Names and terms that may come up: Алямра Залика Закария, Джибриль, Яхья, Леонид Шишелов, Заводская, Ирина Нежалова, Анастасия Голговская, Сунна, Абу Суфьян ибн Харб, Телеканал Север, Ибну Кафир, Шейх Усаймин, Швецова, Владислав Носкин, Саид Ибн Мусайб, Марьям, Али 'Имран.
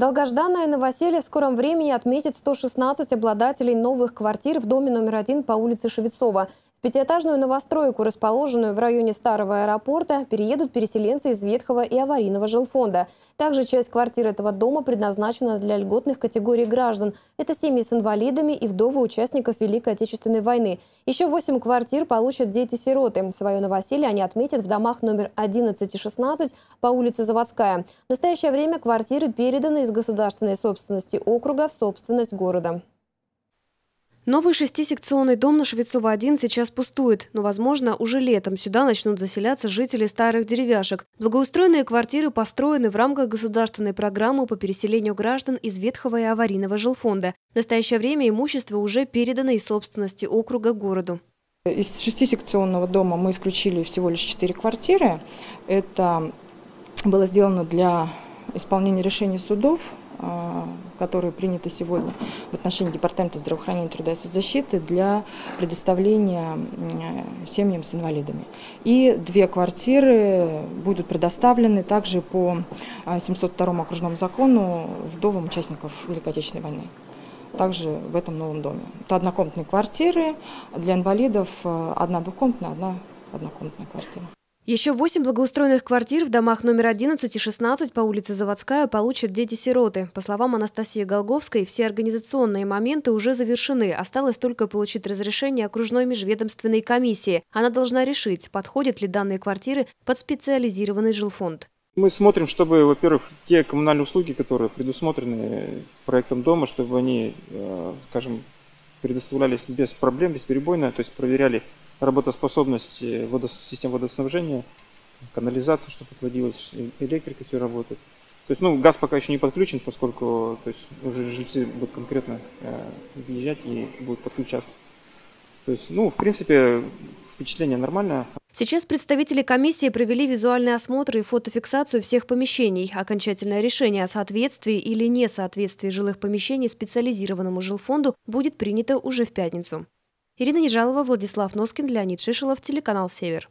Долгожданное новоселье в скором времени отметит 116 обладателей новых квартир в доме номер 1 по улице Швецова. В пятиэтажную новостройку, расположенную в районе старого аэропорта, переедут переселенцы из ветхого и аварийного жилфонда. Также часть квартир этого дома предназначена для льготных категорий граждан. Это семьи с инвалидами и вдовы участников Великой Отечественной войны. Еще 8 квартир получат дети-сироты. Свое новоселье они отметят в домах номер 11 и 16 по улице Заводская. В настоящее время квартиры переданы из государственной собственности округа в собственность города. Новый шестисекционный дом на Швецова-1 сейчас пустует, но, возможно, уже летом сюда начнут заселяться жители старых деревяшек. Благоустроенные квартиры построены в рамках государственной программы по переселению граждан из ветхого и аварийного жилфонда. В настоящее время имущество уже передано из собственности округа городу. Из шестисекционного дома мы исключили всего лишь 4 квартиры. Это было сделано для исполнения решений судов, которые приняты сегодня в отношении Департамента здравоохранения, труда и соцзащиты для предоставления семьям с инвалидами. И 2 квартиры будут предоставлены также по 702 окружному закону вдовам участников Великой Отечественной войны. Также в этом новом доме. Это однокомнатные квартиры для инвалидов, одна двухкомнатная, одна однокомнатная квартира. Еще 8 благоустроенных квартир в домах номер 11 и 16 по улице Заводская получат дети-сироты. По словам Анастасии Голговской, все организационные моменты уже завершены. Осталось только получить разрешение окружной межведомственной комиссии. Она должна решить, подходят ли данные квартиры под специализированный жилфонд. Мы смотрим, чтобы, во-первых, те коммунальные услуги, которые предусмотрены проектом дома, чтобы они, скажем, предоставлялись без проблем, бесперебойно, то есть проверяли работоспособность систем водоснабжения, канализация, чтобы отводилась, электрика все работает. То есть, ну, газ пока еще не подключен, поскольку то есть, уже жильцы будут конкретно въезжать и будут подключаться. То есть, ну, в принципе, впечатление нормальное. Сейчас представители комиссии провели визуальный осмотр и фотофиксацию всех помещений. Окончательное решение о соответствии или несоответствии жилых помещений специализированному жилфонду будет принято уже в пятницу. Ирина Нежалова, Владислав Носкин, Леонид Шишелов, телеканал «Север».